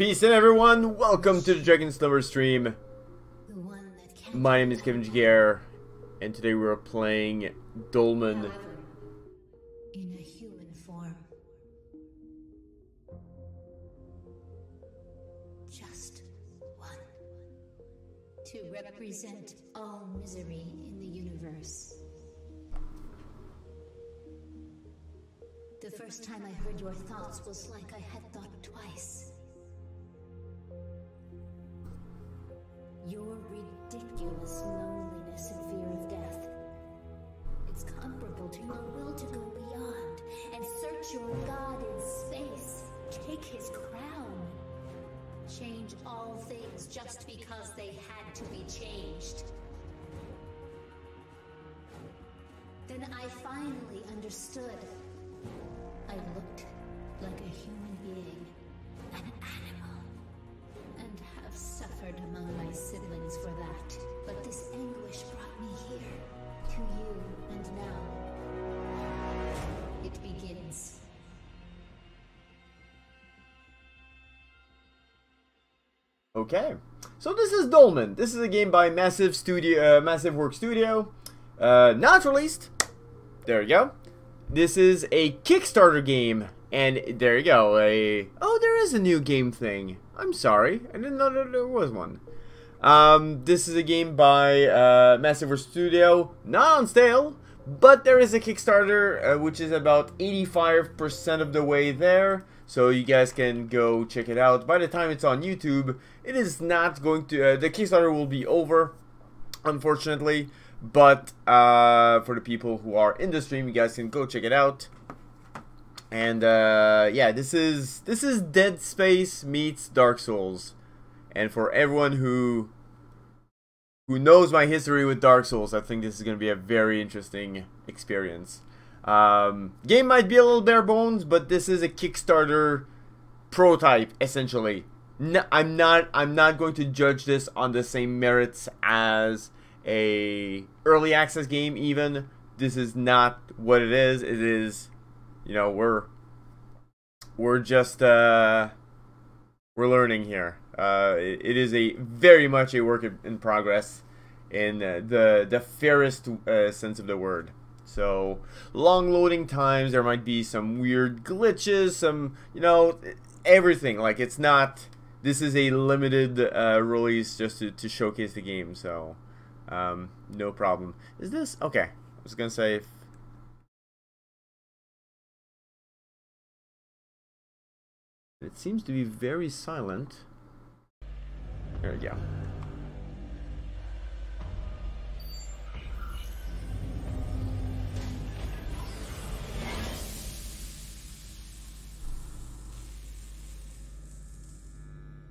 Peace in, everyone. Welcome to the Dragon Slumber stream. My name is Kevin Jaguar, and today we are playing Dolmen. However, in a human form. Just one. To represent all misery in the universe. The first time I heard your thoughts was like I had thought twice. Your ridiculous loneliness and fear of death. It's comparable to your will to go beyond and search your God in space. Take his crown. Change all things just because they had to be changed. Then I finally understood. I looked like a human being, an animal. I've suffered among my siblings for that, but this anguish brought me here, to you, and now it begins. Okay, so this is Dolmen. This is a game by Massive Work Studio, not released. There you go. This is a Kickstarter game, and there you go. Oh, there is a new game thing. I'm sorry, I didn't know that there was one. This is a game by Massive Work Studio, not on sale, but there is a Kickstarter, which is about 85% of the way there, so you guys can go check it out. By the time it's on YouTube, it is not going to, the Kickstarter will be over, unfortunately, but for the people who are in the stream, you guys can go check it out. And yeah, this is Dead Space meets Dark Souls, and for everyone who knows my history with Dark Souls, I think this is going to be a very interesting experience. Game might be a little bare bones, but this is a Kickstarter prototype essentially. No, I'm not going to judge this on the same merits as a early access game. Even this is not what it is. It is. You know, we're just we're learning here. It is a very much a work in progress, in the fairest sense of the word. So long loading times. There might be some weird glitches. Some, you know, everything. Like, it's not. This is a limited release just to showcase the game. So no problem. Is this okay? I was gonna say. If, it seems to be very silent. There we go.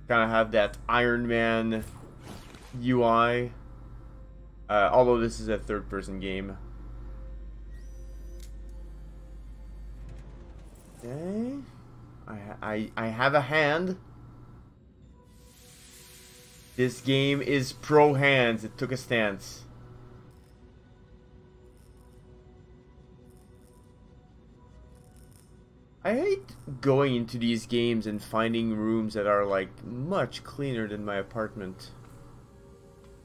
Kind of have that Iron Man UI. Although this is a third-person game. Okay. I have a hand. This game is pro hands. It took a stance. I hate going into these games and finding rooms that are like much cleaner than my apartment.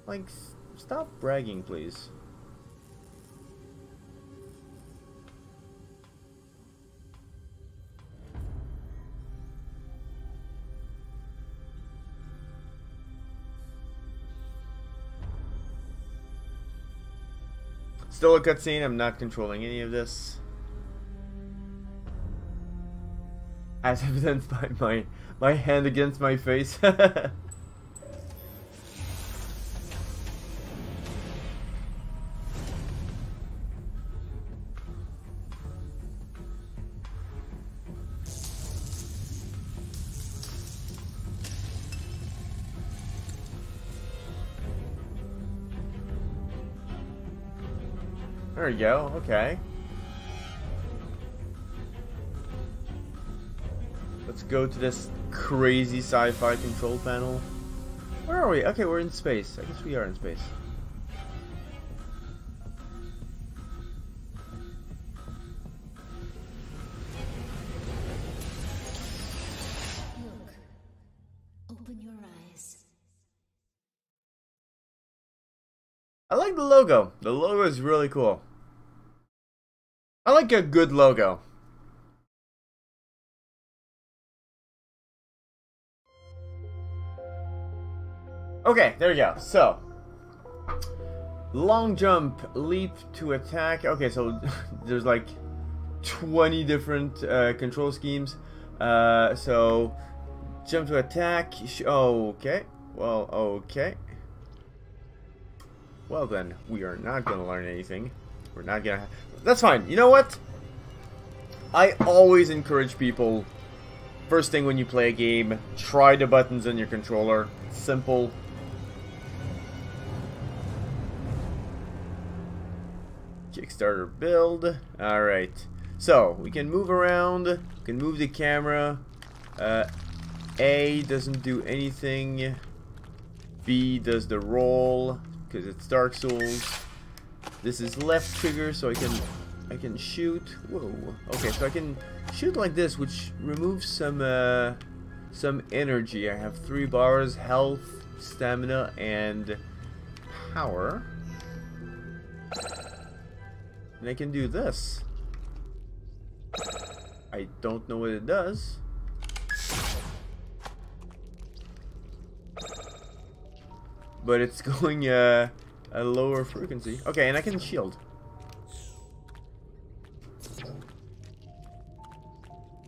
Like, stop bragging, please. Still a cutscene. I'm not controlling any of this, as evidenced by my hand against my face. There we go, okay. Let's go to this crazy sci-fi control panel. Where are we? Okay, we're in space. I guess we are in space. Look, I like the logo. The logo is really cool. I like a good logo. Okay, there we go. So, long jump, leap to attack. Okay, so there's like 20 different control schemes. So, jump to attack. Okay. Well, okay. Well then, we are not going to learn anything. We're not going to... That's fine. You know what? I always encourage people, first thing when you play a game, try the buttons on your controller. Simple. Kickstarter build. Alright. So, we can move around. We can move the camera. A doesn't do anything. B does the roll, because it's Dark Souls. This is left trigger, so I can shoot. Whoa. Okay, so I can shoot like this, which removes some energy. I have 3 bars: health, stamina, and power. And I can do this. I don't know what it does. But it's going a lower frequency. Okay, and I can shield.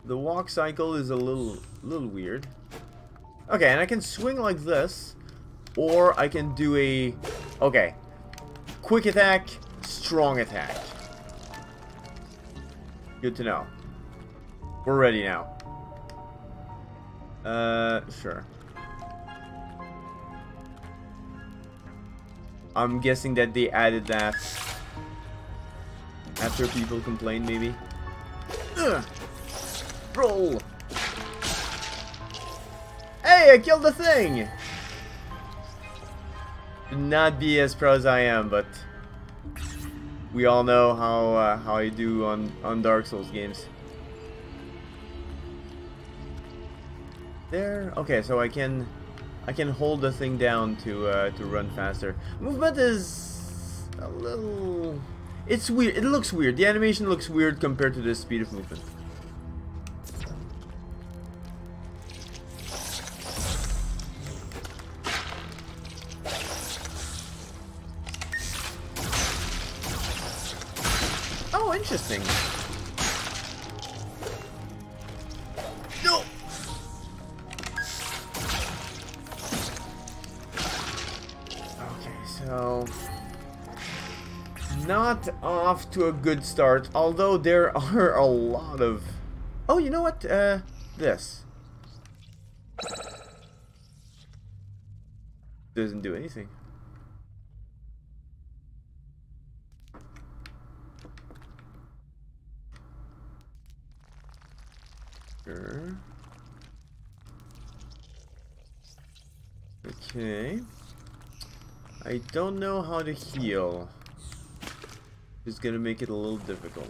The walk cycle is a little weird. Okay, and I can swing like this, or I can do a quick attack, strong attack. Good to know. We're ready now. Sure. I'm guessing that they added that after people complained, maybe. Ugh. Roll! Hey, I killed the thing! Should not be as proud as I am, but we all know how I do on Dark Souls games. There. Okay, so I can hold the thing down to run faster. Movement is a little... It's weird. It looks weird. The animation looks weird compared to the speed of movement. Oh, interesting. No! So, not off to a good start, although there are a lot of... Oh, you know what? This. Doesn't do anything. Sure. Okay. I don't know how to heal. It's gonna make it a little difficult.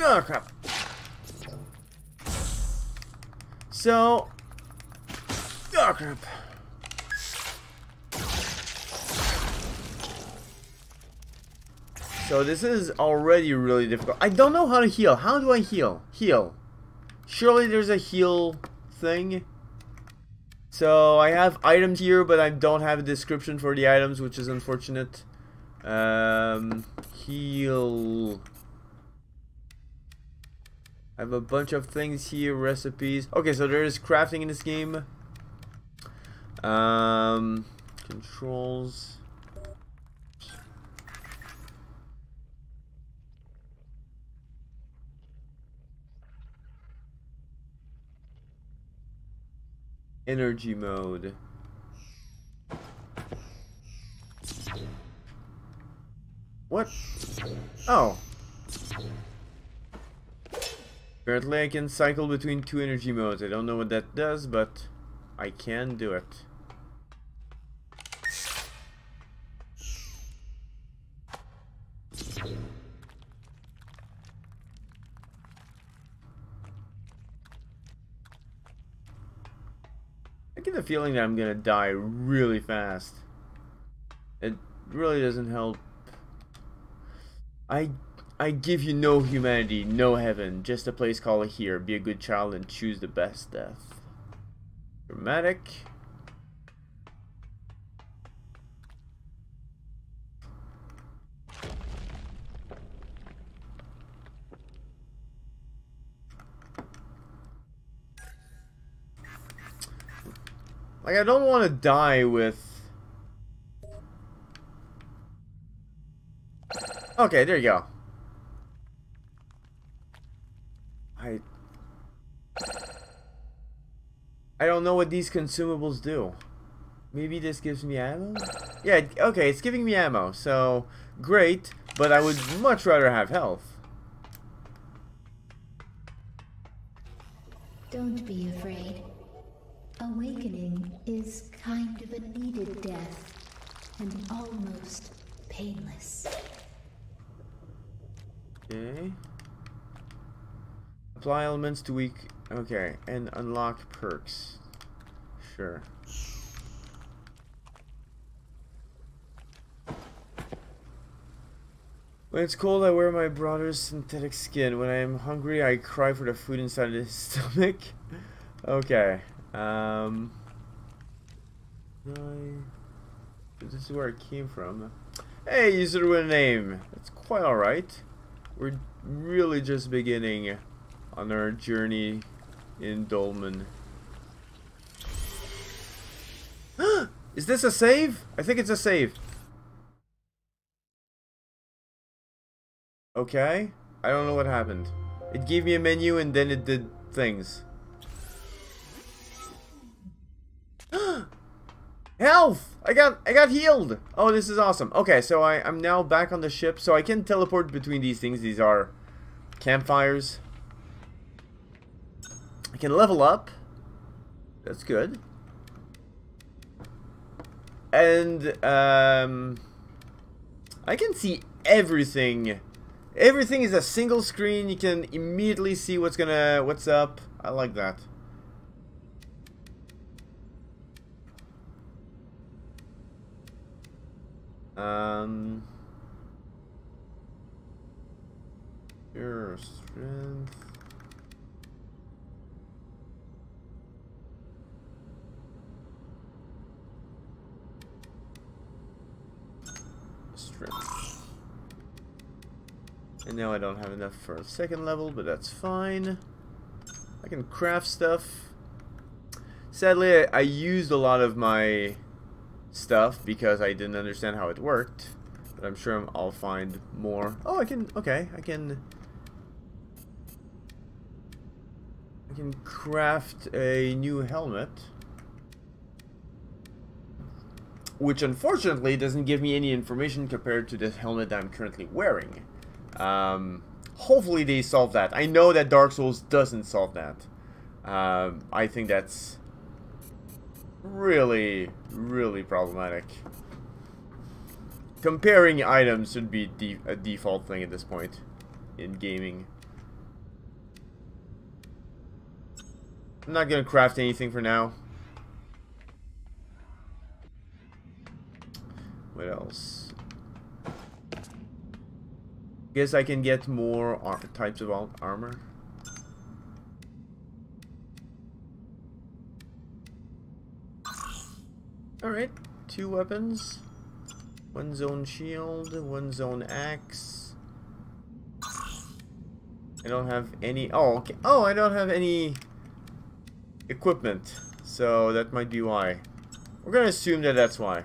Oh crap! So, oh crap! So this is already really difficult. I don't know how to heal. How do I heal? Heal. Surely there's a heal thing. So I have items here, but I don't have a description for the items, which is unfortunate. Heal. I have a bunch of things here, recipes. Okay, so there is crafting in this game. Controls. Energy mode. What? Oh. Apparently I can cycle between 2 energy modes. I don't know what that does, but I can do it. get the feeling that I'm gonna die really fast. It really doesn't help. I give you no humanity, no heaven, just a place called here. Be a good child and choose the best death. Dramatic. Like, I don't want to die with... Okay, there you go. I don't know what these consumables do. Maybe this gives me ammo? Yeah, okay, it's giving me ammo, so... Great, but I would much rather have health. Don't be afraid. Awakening is kind of a needed death, and almost painless. Okay. Apply elements to weak... Okay, and unlock perks. Sure. When it's cold, I wear my brother's synthetic skin. When I am hungry, I cry for the food inside his stomach. Okay. This is where it came from. Hey, user with a name. That's quite alright. We're really just beginning on our journey in Dolmen. Is this a save? I think it's a save. Okay. I don't know what happened. It gave me a menu and then it did things. Health! I got healed! Oh, this is awesome. Okay, so I'm now back on the ship, so I can teleport between these things. These are campfires. I can level up. That's good. And I can see everything. Everything is a single screen. You can immediately see what's up. I like that. Your strength. Strength. And now I don't have enough for a second level, but that's fine. I can craft stuff. Sadly, I used a lot of my stuff because I didn't understand how it worked, but I'm sure I'll find more. Oh, I can, okay, I can craft a new helmet, which unfortunately doesn't give me any information compared to this helmet that I'm currently wearing. Hopefully they solve that. I know that Dark Souls doesn't solve that. I think that's really problematic. Comparing items should be a default thing at this point in gaming. I'm not gonna craft anything for now. What else? Guess I can get more types of armor. Alright, 2 weapons. One's own shield, one's own axe. I don't have any... Oh, okay. Oh, I don't have any equipment. So that might be why. We're gonna assume that that's why.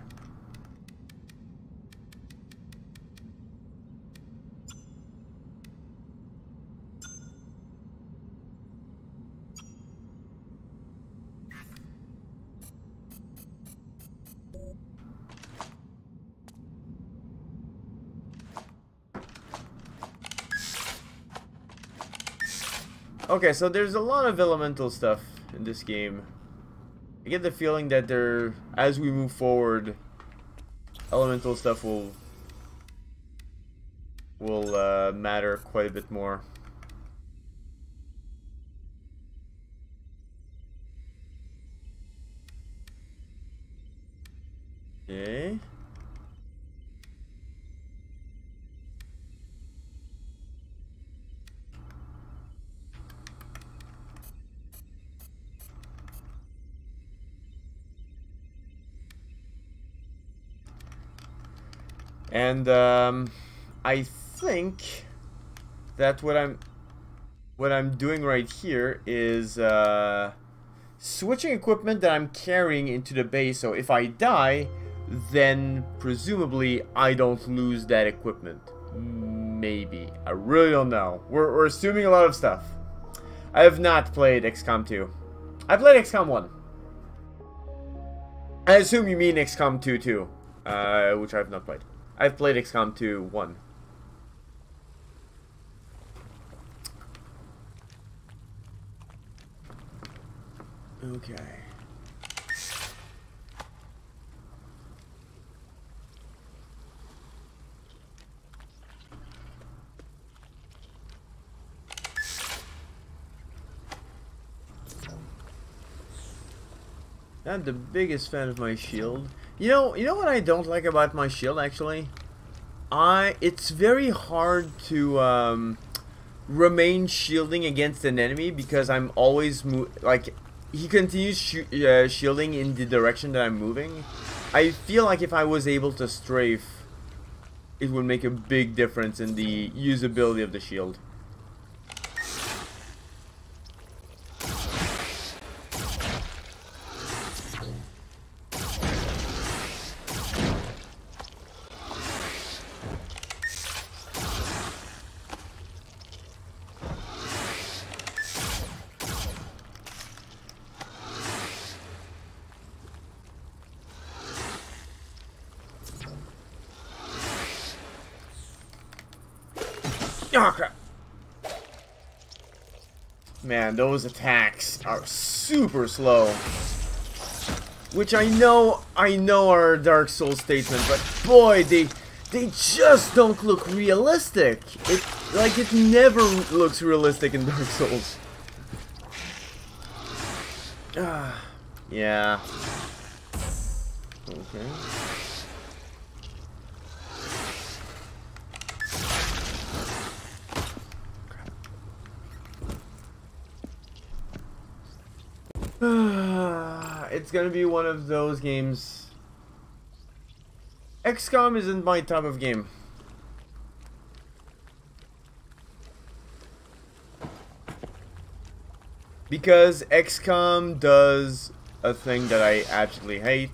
Okay, so there's a lot of elemental stuff in this game. I get the feeling that there, as we move forward, elemental stuff will matter quite a bit more. And I think that what I'm doing right here is switching equipment that I'm carrying into the base. So if I die, then presumably I don't lose that equipment. Maybe. I really don't know. We're assuming a lot of stuff. I have not played XCOM 2. I played XCOM 1. I assume you mean XCOM 2 too, which I've not played. I've played XCOM 2 1. Okay. Not the biggest fan of my shield. You know what I don't like about my shield, actually? It's very hard to remain shielding against an enemy because I'm always like he continues shielding in the direction that I'm moving. I feel like if I was able to strafe, it would make a big difference in the usability of the shield. Oh, crap. Man, those attacks are super slow. Which I know are a Dark Souls statement, but boy, they just don't look realistic. It never looks realistic in Dark Souls. Yeah. Okay. It's gonna be one of those games. XCOM isn't my type of game. Because XCOM does a thing that I absolutely hate.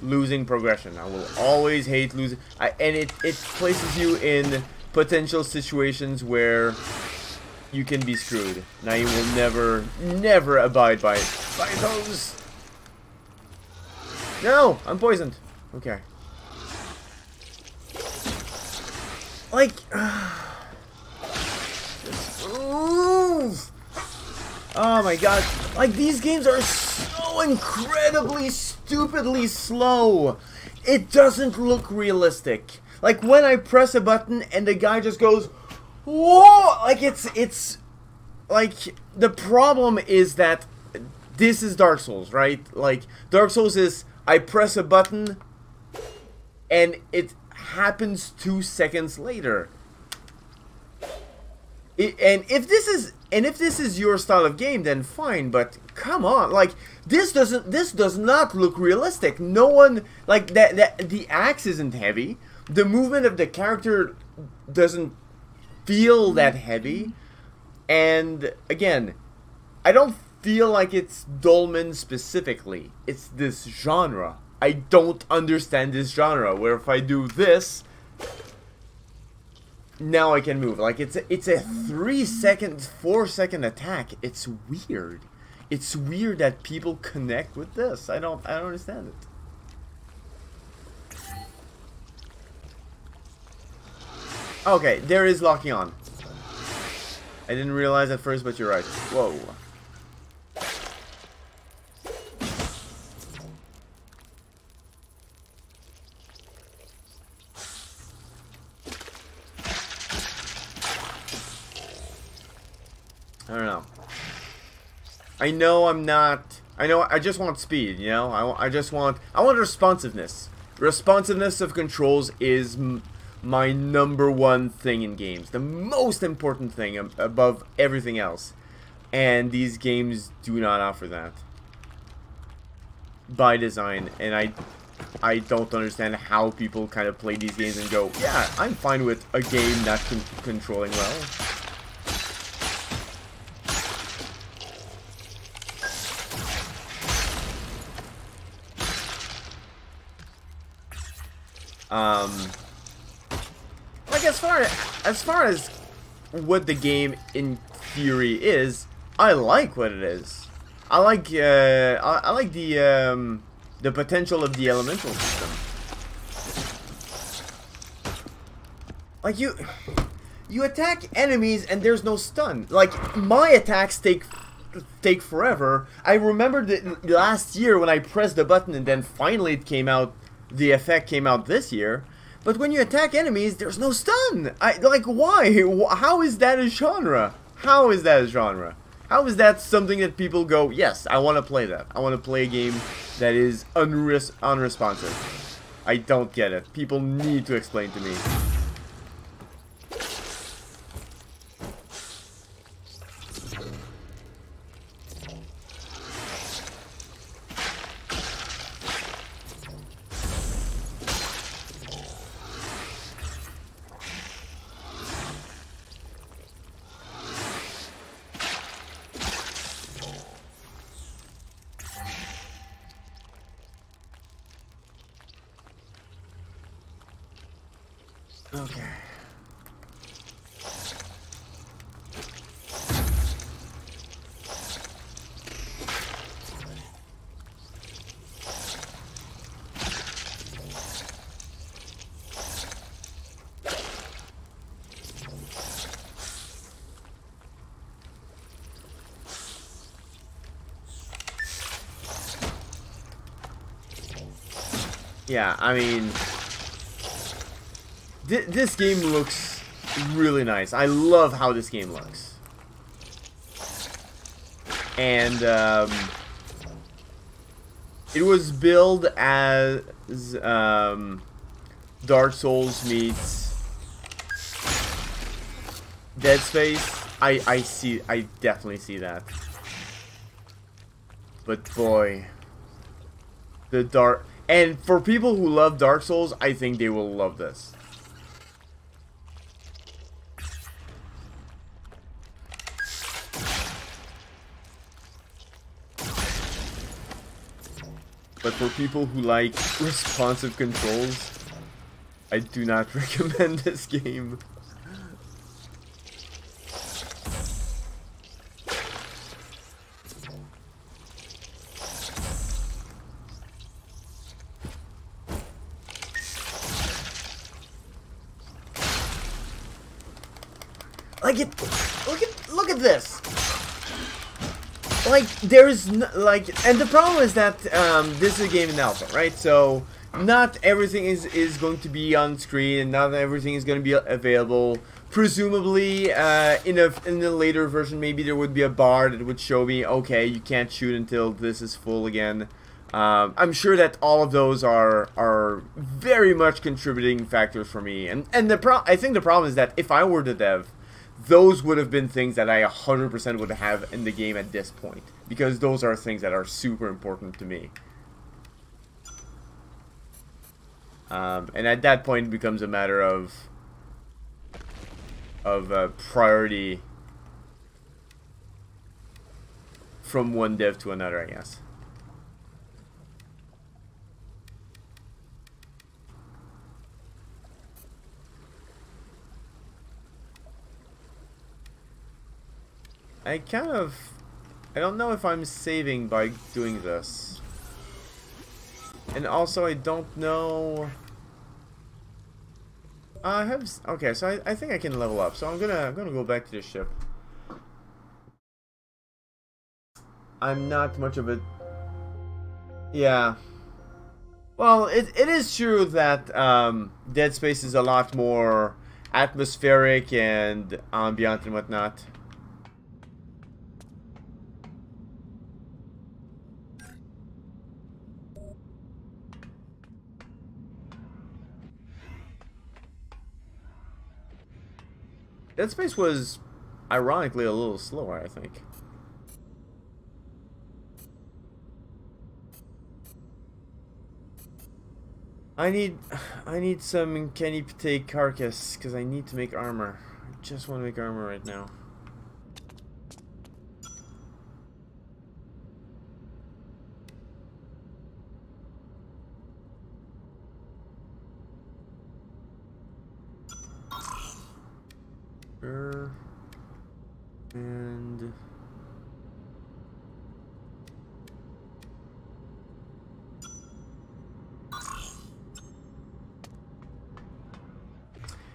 Losing progression. I will always hate losing. And it places you in potential situations where you can be screwed. Now you will never abide by those. No, I'm poisoned. Okay. Like, just move. Oh my god! Like these games are so incredibly, stupidly slow. It doesn't look realistic. Like when I press a button and the guy just goes. Whoa! Like it's like the problem is that this is Dark Souls, right? Like Dark Souls is I press a button and it happens 2 seconds later. And if this is your style of game, then fine. But come on, like this does not look realistic. No one like that the axe isn't heavy. The movement of the character doesn't feel that heavy, and again, I don't feel like it's Dolmen specifically. It's this genre. I don't understand this genre where if I do this, now I can move. Like it's a 3 second, 4 second attack. It's weird. It's weird that people connect with this. I don't understand it. Okay, there is locking on. I didn't realize at first, but you're right. Whoa. I don't know. I know I'm not... I know I just want speed, you know? I just want... I want responsiveness. Responsiveness of controls is... my number one thing in games, the most important thing above everything else, and these games do not offer that by design, and I I don't understand how people kind of play these games and go, yeah, I'm fine with a game not controlling well. Like, as far as what the game in theory is, I like what it is. I like the potential of the elemental system. Like, you attack enemies and there's no stun. Like, my attacks take forever. I remember that last year when I pressed the button and then finally it came out. The effect came out this year, but when you attack enemies, there's no stun. Like, why? How is that a genre? How is that a genre? How is that something that people go, yes, I want to play that. I want to play a game that is unresponsive. I don't get it. People need to explain to me. Okay. Yeah, I mean, this game looks really nice. I love how this game looks. And it was billed as Dark Souls meets Dead Space. I definitely see that. But boy, the dark, and for people who love Dark Souls, I think they will love this. But for people who like responsive controls, I do not recommend this game. Like, look at this. Like, there's no, like, and the problem is that this is a game in alpha, right? So not everything is going to be on screen, and not everything is going to be available. Presumably, in a later version, maybe there would be a bar that would show me, okay, you can't shoot until this is full again. I'm sure that all of those are very much contributing factors for me, and I think the problem is that if I were the dev, those would have been things that I 100% would have in the game at this point, because those are things that are super important to me. And at that point, it becomes a matter of priority from one dev to another, I guess. I don't know if I'm saving by doing this. And also, I don't know. I have, okay, so I think I can level up. So I'm gonna go back to the ship. I'm not much of a, yeah. Well, it is true that Dead Space is a lot more atmospheric and ambient and whatnot. Dead Space was, ironically, a little slower, I think. I need some uncanny pate carcass because I need to make armor. I just want to make armor right now.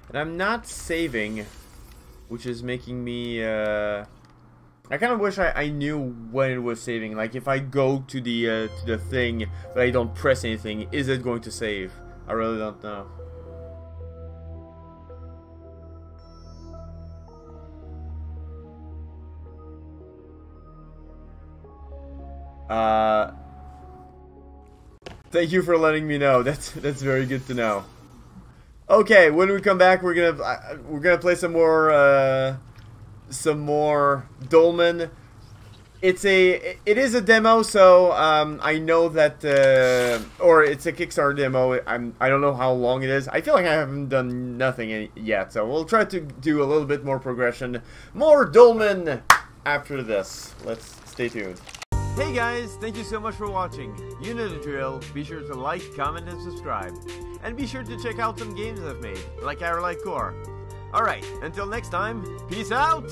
And I'm not saving, which is making me I kind of wish I knew when it was saving. Like if I go to the thing but I don't press anything, is it going to save? I really don't know. Thank you for letting me know. That's very good to know. Okay, when we come back, we're gonna play some more Dolmen. It is a demo, so I know that or it's a Kickstarter demo. I don't know how long it is. I feel like I haven't done nothing yet, so we'll try to do a little bit more progression, more Dolmen after this. Let's stay tuned. Hey guys, thank you so much for watching. You know the drill, be sure to like, comment and subscribe. And be sure to check out some games I've made, like Arelite Core. Alright, until next time, peace out!